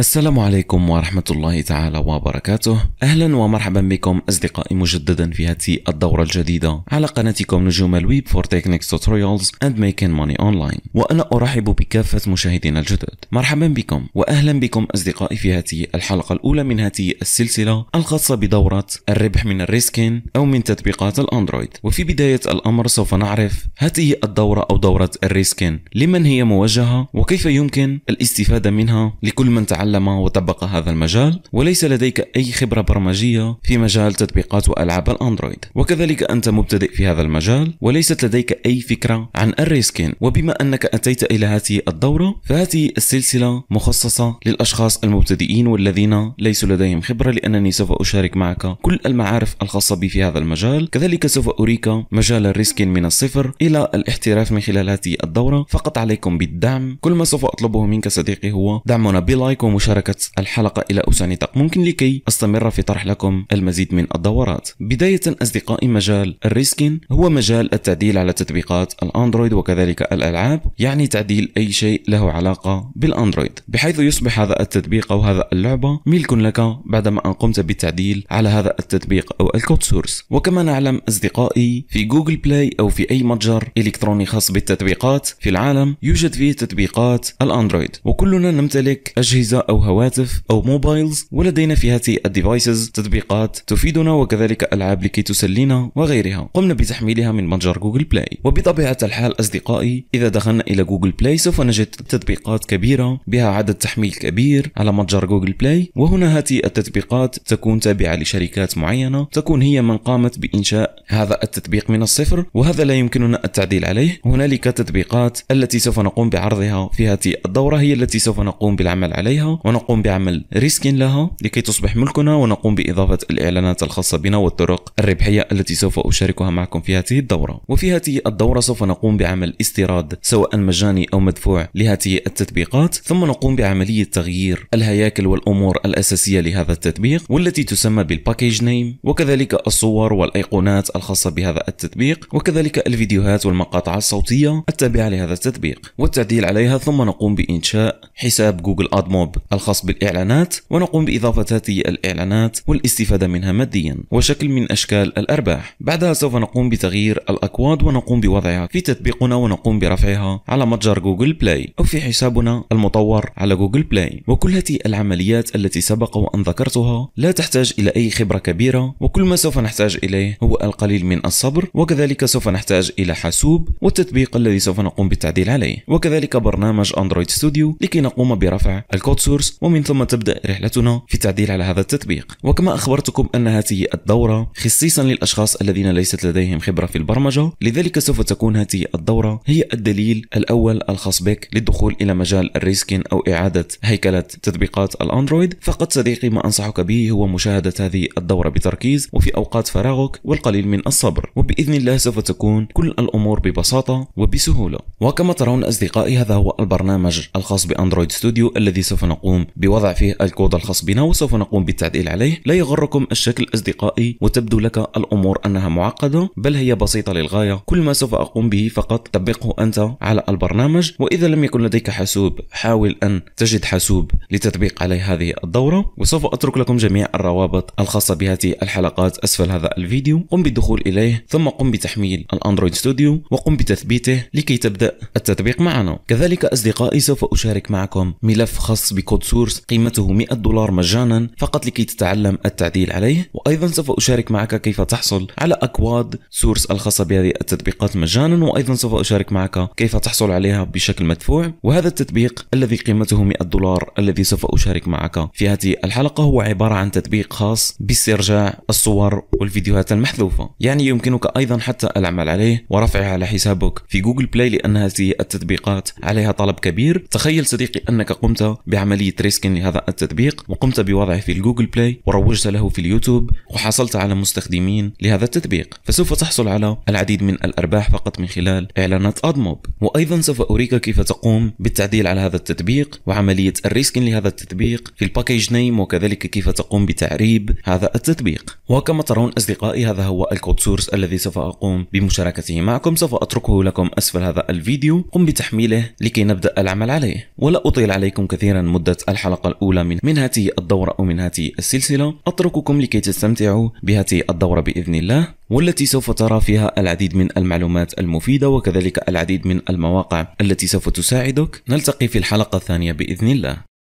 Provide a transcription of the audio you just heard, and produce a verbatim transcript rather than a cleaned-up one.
السلام عليكم ورحمة الله تعالى وبركاته. أهلا ومرحبا بكم أصدقائي مجددا في هذه الدورة الجديدة على قناتكم نجوم الويب for techniques tutorials and making money online، وأنا أرحب بكافة مشاهدينا الجدد. مرحبا بكم وأهلا بكم أصدقائي في هذه الحلقة الأولى من هذه السلسلة الخاصة بدورة الربح من الريسكين أو من تطبيقات الأندرويد. وفي بداية الأمر سوف نعرف هذه الدورة أو دورة الريسكين لمن هي موجهة وكيف يمكن الاستفادة منها لكل من تعلم تعلم وطبق هذا المجال وليس لديك أي خبرة برمجية في مجال تطبيقات وألعاب الأندرويد، وكذلك أنت مبتدئ في هذا المجال وليست لديك أي فكرة عن الريسكين. وبما أنك أتيت إلى هذه الدورة فهذه السلسلة مخصصة للأشخاص المبتدئين والذين ليس لديهم خبرة، لأنني سوف أشارك معك كل المعارف الخاصة بي في هذا المجال. كذلك سوف أريك مجال الريسكين من الصفر إلى الاحتراف من خلال هذه الدورة. فقط عليكم بالدعم، كل ما سوف أطلبه منك صديقي هو دعمنا بلايك مشاركة الحلقة إلى أوسع نطاق ممكن لكي أستمر في طرح لكم المزيد من الدورات. بداية أصدقائي، مجال الريسكين هو مجال التعديل على تطبيقات الأندرويد وكذلك الألعاب، يعني تعديل أي شيء له علاقة بالأندرويد بحيث يصبح هذا التطبيق أو هذا اللعبة ملك لك بعدما أن قمت بالتعديل على هذا التطبيق أو الكود سورس. وكما نعلم أصدقائي، في جوجل بلاي أو في أي متجر إلكتروني خاص بالتطبيقات في العالم يوجد فيه تطبيقات الأندرويد، وكلنا نمتلك أجهزة أو هواتف أو موبايلز، ولدينا في هذه الديفايسز تطبيقات تفيدنا وكذلك ألعاب لكي تسلينا وغيرها قمنا بتحميلها من متجر جوجل بلاي. وبطبيعة الحال أصدقائي، إذا دخلنا إلى جوجل بلاي سوف نجد تطبيقات كبيرة بها عدد تحميل كبير على متجر جوجل بلاي، وهنا هذه التطبيقات تكون تابعة لشركات معينة، تكون هي من قامت بإنشاء هذا التطبيق من الصفر، وهذا لا يمكننا التعديل عليه. هنالك تطبيقات التي سوف نقوم بعرضها في هذه الدورة هي التي سوف نقوم بالعمل عليها ونقوم بعمل ريسكين لها لكي تصبح ملكنا، ونقوم بإضافة الإعلانات الخاصة بنا والطرق الربحية التي سوف أشاركها معكم في هذه الدورة. وفي هذه الدورة سوف نقوم بعمل استيراد سواء مجاني أو مدفوع لهذه التطبيقات، ثم نقوم بعملية تغيير الهياكل والأمور الأساسية لهذا التطبيق والتي تسمى بالباكيج نيم، وكذلك الصور والأيقونات الخاصة بهذا التطبيق، وكذلك الفيديوهات والمقاطع الصوتية التابعة لهذا التطبيق والتعديل عليها. ثم نقوم بإنشاء حساب جوجل أدموب الخاص بالإعلانات، ونقوم بإضافة هذه الإعلانات والاستفادة منها ماديا وشكل من أشكال الأرباح. بعدها سوف نقوم بتغيير الأكواد ونقوم بوضعها في تطبيقنا ونقوم برفعها على متجر جوجل بلاي أو في حسابنا المطور على جوجل بلاي. وكل هذه العمليات التي سبق وأن ذكرتها لا تحتاج إلى أي خبرة كبيرة، وكل ما سوف نحتاج إليه هو القليل من الصبر، وكذلك سوف نحتاج إلى حاسوب والتطبيق الذي سوف نقوم بالتعديل عليه، وكذلك برنامج أندرويد ستوديو لكي نقوم برفع الكود سورس، ومن ثم تبدأ رحلتنا في التعديل على هذا التطبيق. وكما أخبرتكم أن هذه الدورة خصيصا للأشخاص الذين ليست لديهم خبرة في البرمجة، لذلك سوف تكون هذه الدورة هي الدليل الأول الخاص بك للدخول إلى مجال الريسكين أو إعادة هيكلة تطبيقات الأندرويد. فقط صديقي ما أنصحك به هو مشاهدة هذه الدورة بتركيز وفي أوقات فراغك والقليل من الصبر، وبإذن الله سوف تكون كل الأمور ببساطة وبسهولة. وكما ترون أصدقائي، هذا هو البرنامج الخاص بأندرويد ستوديو الذي سوف نقوم بوضع فيه الكود الخاص بنا وسوف نقوم بالتعديل عليه. لا يغركم الشكل أصدقائي وتبدو لك الأمور أنها معقدة، بل هي بسيطة للغاية. كل ما سوف أقوم به فقط طبقه أنت على البرنامج، وإذا لم يكن لديك حاسوب حاول أن تجد حاسوب لتطبيق عليه هذه الدورة. وسوف أترك لكم جميع الروابط الخاصة بهذه الحلقات أسفل هذا الفيديو، قم بالدخول إليه ثم قم بتحميل الأندرويد ستوديو وقم بتثبيته لكي تبدأ التطبيق معنا. كذلك أصدقائي سوف أشارك معكم ملف خاص بكود سورس قيمته مئة دولار مجانا فقط لكي تتعلم التعديل عليه، وايضا سوف اشارك معك كيف تحصل على اكواد سورس الخاصه بهذه التطبيقات مجانا، وايضا سوف اشارك معك كيف تحصل عليها بشكل مدفوع. وهذا التطبيق الذي قيمته مئة دولار الذي سوف اشارك معك في هذه الحلقه هو عباره عن تطبيق خاص باسترجاع الصور والفيديوهات المحذوفه، يعني يمكنك ايضا حتى العمل عليه ورفعه على حسابك في جوجل بلاي، لان هذه التطبيقات عليها طلب كبير. تخيل صديقي انك قمت بعملية ريسكين لهذا التطبيق وقمت بوضعه في الجوجل بلاي وروجت له في اليوتيوب وحصلت على مستخدمين لهذا التطبيق، فسوف تحصل على العديد من الأرباح فقط من خلال إعلانات أدموب. وأيضا سوف أريك كيف تقوم بالتعديل على هذا التطبيق وعملية الريسكين لهذا التطبيق في الباكيج نيم، وكذلك كيف تقوم بتعريب هذا التطبيق. وكما ترون أصدقائي، هذا هو الكود سورس الذي سوف أقوم بمشاركته معكم، سوف أتركه لكم أسفل هذا الفيديو، قم بتحميله لكي نبدأ العمل عليه. ولا أطيل عليكم كثيرا مدة الحلقة الأولى من من هذه الدورة أو من هذه السلسلة. أترككم لكي تستمتعوا بهذه الدورة بإذن الله، والتي سوف ترى فيها العديد من المعلومات المفيدة وكذلك العديد من المواقع التي سوف تساعدك. نلتقي في الحلقة الثانية بإذن الله.